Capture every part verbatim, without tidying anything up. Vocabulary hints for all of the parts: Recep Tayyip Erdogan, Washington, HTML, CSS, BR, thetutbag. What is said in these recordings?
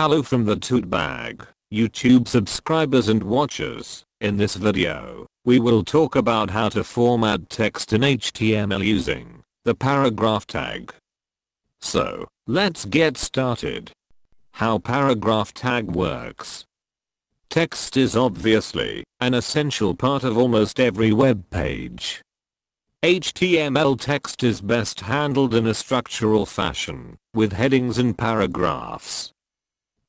Hello from the thetutbag, YouTube subscribers and watchers. In this video, we will talk about how to format text in H T M L using the paragraph tag. So, let's get started. How paragraph tag works. Text is obviously an essential part of almost every web page. H T M L text is best handled in a structural fashion, with headings and paragraphs.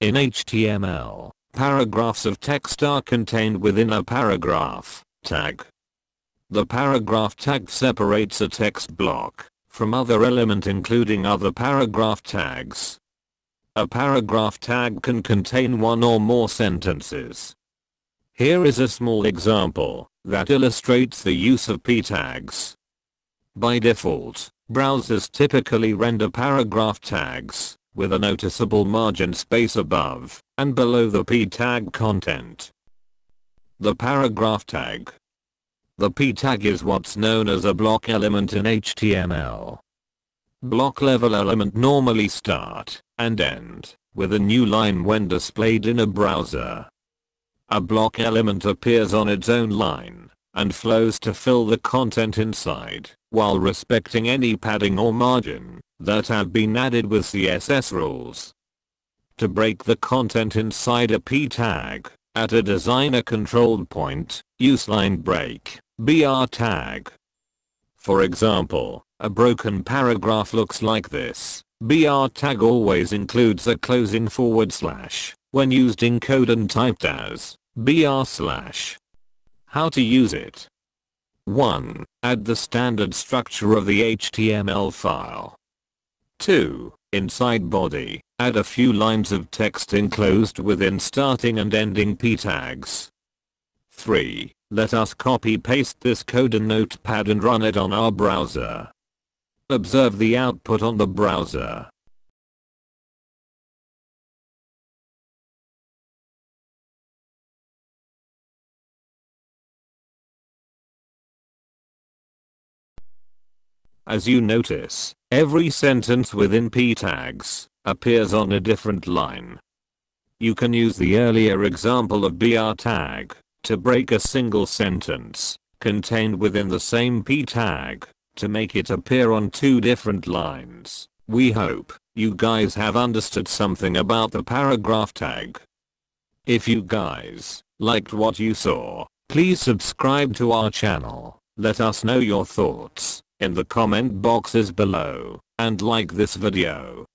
In H T M L, paragraphs of text are contained within a paragraph tag. The paragraph tag separates a text block from other elements, including other paragraph tags. A paragraph tag can contain one or more sentences. Here is a small example that illustrates the use of p tags. By default, browsers typically render paragraph tags with a noticeable margin space above and below the p tag content. The paragraph tag. The p tag is what's known as a block element in H T M L. Block level element normally start and end with a new line when displayed in a browser. A block element appears on its own line and flows to fill the content inside, while respecting any padding or margin that have been added with C S S rules. To break the content inside a p tag, at a designer-controlled point, use line break B R tag. For example, a broken paragraph looks like this. B R tag always includes a closing forward slash when used in code and typed as B R slash. How to use it. one. Add the standard structure of the H T M L file. two. Inside body, add a few lines of text enclosed within starting and ending p tags. three. Let us copy paste this code in Notepad and run it on our browser. Observe the output on the browser. As you notice, every sentence within p tags appears on a different line. You can use the earlier example of B R tag to break a single sentence contained within the same p tag to make it appear on two different lines. We hope you guys have understood something about the paragraph tag. If you guys liked what you saw, please subscribe to our channel. Let us know your thoughts in the comment boxes below, and like this video.